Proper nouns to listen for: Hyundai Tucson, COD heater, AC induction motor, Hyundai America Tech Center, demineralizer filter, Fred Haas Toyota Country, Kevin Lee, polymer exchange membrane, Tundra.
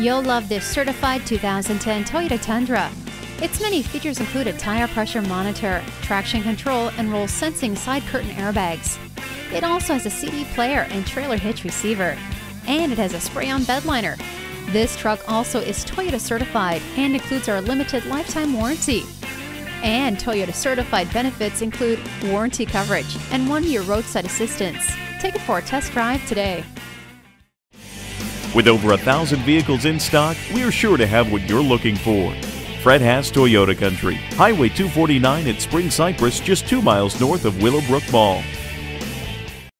You'll love this certified 2010 Toyota Tundra. Its many features include a tire pressure monitor, traction control, and roll sensing side curtain airbags. It also has a CD player and trailer hitch receiver, and it has a spray-on bed liner. This truck also is Toyota certified and includes our limited lifetime warranty. And Toyota certified benefits include warranty coverage and 1-year roadside assistance. Take it for a test drive today. With over 1,000 vehicles in stock, we're sure to have what you're looking for. Fred Haas Toyota Country, Highway 249 at Spring Cypress, just 2 miles north of Willowbrook Mall.